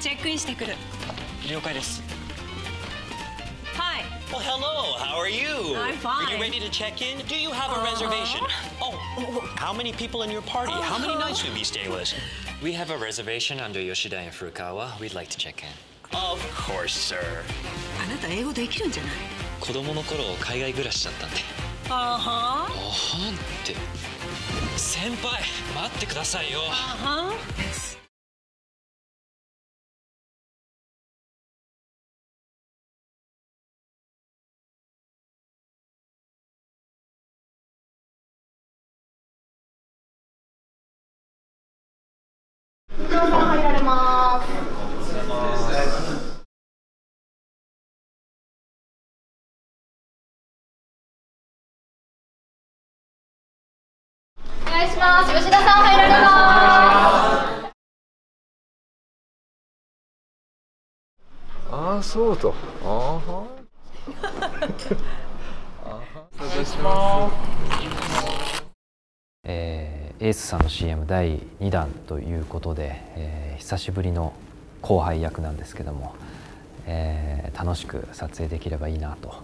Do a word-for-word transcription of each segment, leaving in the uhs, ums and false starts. チェックインしてくる。了解です。はい。Well, hello. How are you? I'm fine. Are you ready to check in? Do you have a reservation? Oh, how many people in your party? How many nights will we stay with? We have a reservation under Yoshida and Furukawa. We'd like to check in. Of course, sir. あなた英語できるんじゃない？子供の頃海外暮らしだったんで。あは。あはんって。先輩、待ってくださいよ。あは。入られます。お願いします。吉田さん入られます。ああ、そうと。あは。お願いします。えー。エースさんの シーエム だいにだんということで、えー、久しぶりの後輩役なんですけども、えー、楽しく撮影できればいいなと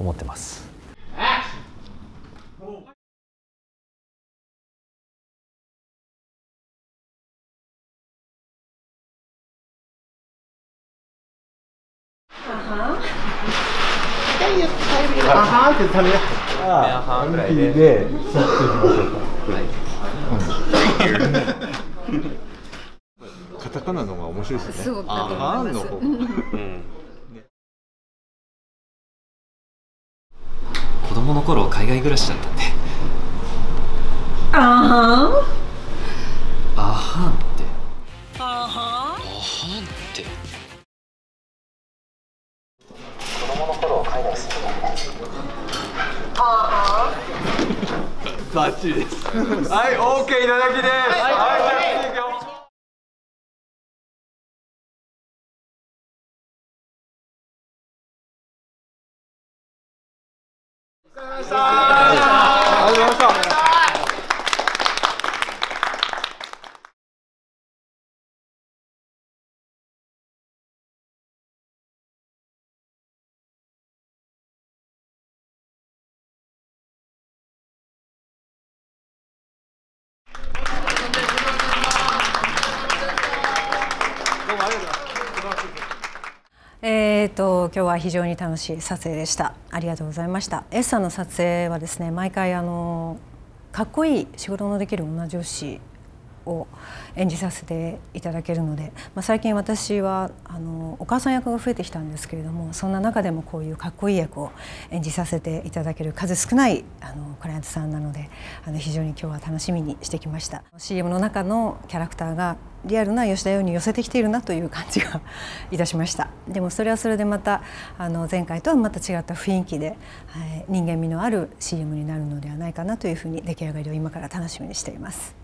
思ってます。カタカナの方が面白いですね。あーの方。子供の頃海外暮らしだったんで。ああ。あはんって。あは。あはんって。子供の頃海外住んでた。あは。バッチリです。はい、オーケーいただきです。はい、ありがとうございました。えーと今日は非常に楽しい撮影でした。ありがとうございました。Sさんの撮影はですね、毎回あのかっこいい仕事のできる女上司を演じさせていただけるので、まあ、最近私はあのお母さん役が増えてきたんですけれども、そんな中でもこういうかっこいい役を演じさせていただける数少ないあのクライアントさんなので、あの非常に今日は楽しみにしてきました。シーエム の中のキャラクターがリアルな吉田洋に寄せてきているなという感じがいたしました。でもそれはそれでまたあの前回とはまた違った雰囲気で、はい、人間味のある シーエム になるのではないかなというふうに出来上がりを今から楽しみにしています。